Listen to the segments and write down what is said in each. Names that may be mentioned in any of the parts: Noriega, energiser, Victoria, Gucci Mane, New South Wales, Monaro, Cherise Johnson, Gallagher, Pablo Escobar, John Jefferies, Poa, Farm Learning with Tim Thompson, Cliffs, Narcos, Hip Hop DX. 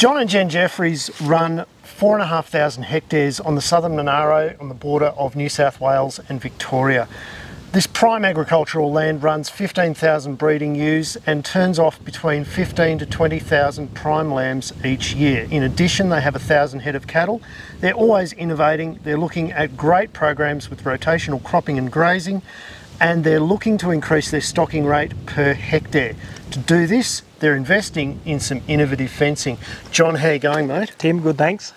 John and Jen Jefferies run 4,500 hectares on the southern Monaro on the border of New South Wales and Victoria. This prime agricultural land runs 15,000 breeding ewes and turns off between 15,000 to 20,000 prime lambs each year. In addition, they have 1,000 head of cattle. They're always innovating. They're looking at great programs with rotational cropping and grazing, and they're looking to increase their stocking rate per hectare. To do this, they're investing in some innovative fencing. John, how are you going, mate? Tim, good, thanks.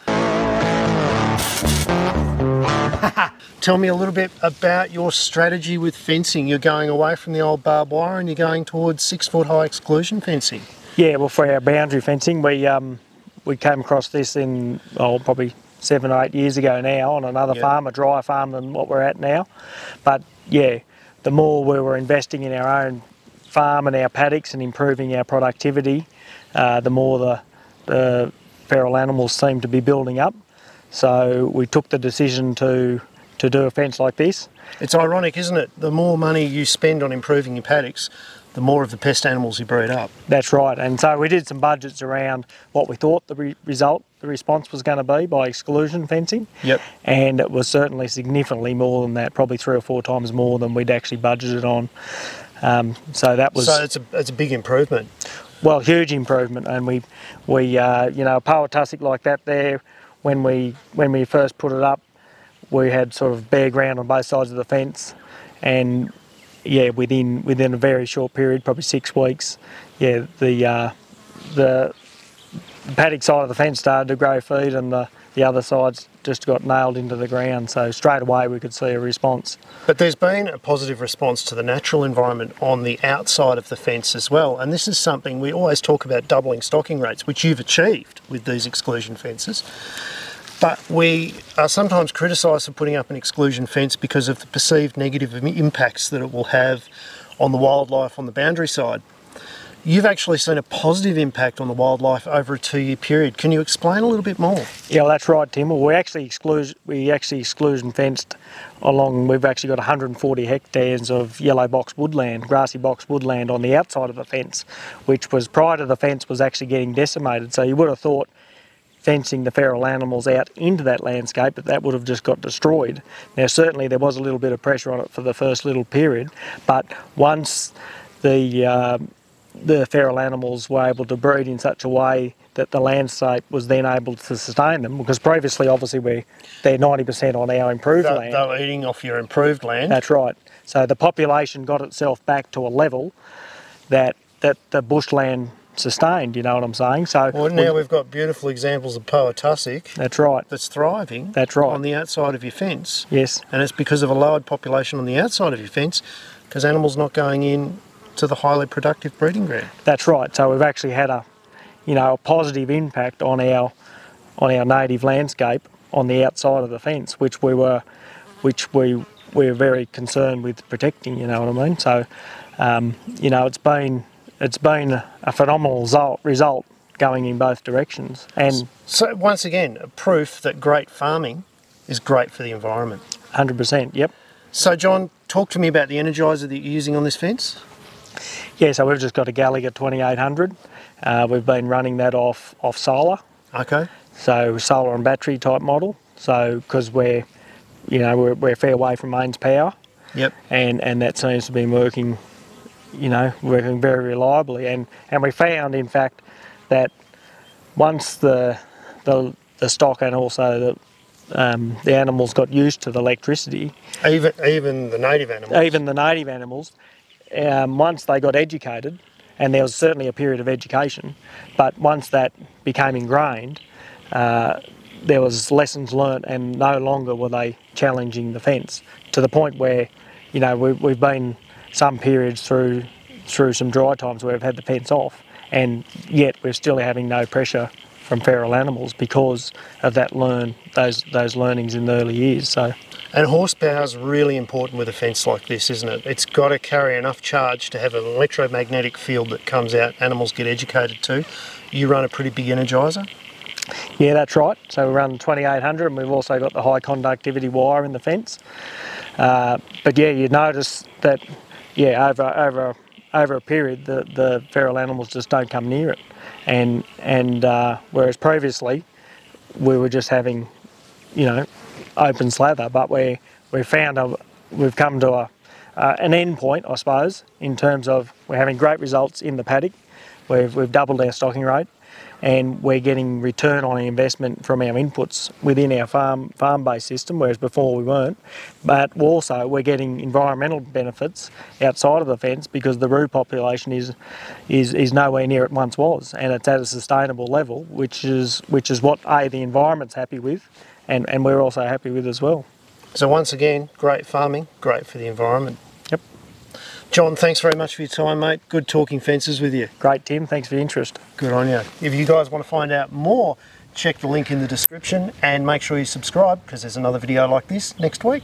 Tell me a little bit about your strategy with fencing. You're going away from the old barbed wire and you're going towards 6 foot high exclusion fencing. Yeah, well, for our boundary fencing, we came across this in probably 7 or 8 years ago now on another farm, a drier farm than what we're at now. But yeah, the more we were investing in our own farm and our paddocks and improving our productivity, the more the feral animals seem to be building up. So we took the decision to do a fence like this. It's ironic, isn't it? The more money you spend on improving your paddocks, the more of the pest animals you breed up. That's right. And so we did some budgets around what we thought the response was going to be by exclusion fencing. Yep. And it was certainly significantly more than that, probably 3 or 4 times more than we'd actually budgeted on. So that was. So it's a big improvement. Well, huge improvement, and we you know, a Poa tussock like that there. When we first put it up, we had sort of bare ground on both sides of the fence, and yeah, within a very short period, probably 6 weeks, yeah, the paddock side of the fence started to grow feed, and the other sides just got nailed into the ground. So straight away we could see a response. But there's been a positive response to the natural environment on the outside of the fence as well. And this is something we always talk about, doubling stocking rates, which you've achieved with these exclusion fences. But we are sometimes criticised for putting up an exclusion fence because of the perceived negative impacts that it will have on the wildlife on the boundary side. You've actually seen a positive impact on the wildlife over a 2-year period. Can you explain a little bit more? Yeah, well, that's right, Tim. Well, we actually exclusion fenced along. We've actually got 140 hectares of yellow box woodland, grassy box woodland on the outside of the fence, which was prior to the fence was actually getting decimated. So you would have thought fencing the feral animals out into that landscape, but that would have just got destroyed. Now, certainly there was a little bit of pressure on it for the first little period, but once the feral animals were able to breed in such a way that the landscape was then able to sustain them, because previously obviously they're 90% on our improved land. They were eating off your improved land. That's right. So the population got itself back to a level that the bushland sustained, you know what I'm saying? So well, now we've got beautiful examples of Poa tussock. That's right. That's thriving. That's right. On the outside of your fence. Yes. And it's because of a lowered population on the outside of your fence, because animals not going in to the highly productive breeding ground. That's right. So we've actually had a positive impact on our native landscape on the outside of the fence, which we were very concerned with protecting. You know what I mean? So it's been a phenomenal result going in both directions. And so once again, a proof that great farming is great for the environment. 100%. Yep. So John, talk to me about the energiser that you're using on this fence. Yeah, so we've just got a Gallagher 2800. We've been running that off solar. Okay. So solar and battery type model. So because we're a fair way from mains power. Yep. And that seems to be working, working very reliably. And we found in fact that once the stock and also the animals got used to the electricity. Even the native animals. Even the native animals. Once they got educated, and there was certainly a period of education, but once that became ingrained, there was lessons learnt, and no longer were they challenging the fence to the point where, we've been some periods through some dry times where we've had the fence off, and yet we're still having no pressure from feral animals because of that those learnings in the early years. So. And horsepower is really important with a fence like this, isn't it? It's got to carry enough charge to have an electromagnetic field that comes out, animals get educated to. You run a pretty big energiser? Yeah, that's right. So we run 2800, and we've also got the high conductivity wire in the fence. But yeah, you notice that, yeah, over over a period, the feral animals just don't come near it. And whereas previously we were just having, you know, open slather, but we've come to an end point, I suppose, in terms of we're having great results in the paddock. We've doubled our stocking rate, and we're getting return on investment from our inputs within our farm-based system, whereas before we weren't. But also we're getting environmental benefits outside of the fence because the roo population is nowhere near it once was, and it's at a sustainable level, which is what the environment's happy with, and we're also happy with as well. So once again, great farming, great for the environment. Yep. John, thanks very much for your time, mate. Good talking fences with you. Great, Tim. Thanks for your interest. Good on you. If you guys want to find out more, check the link in the description and make sure you subscribe because there's another video like this next week.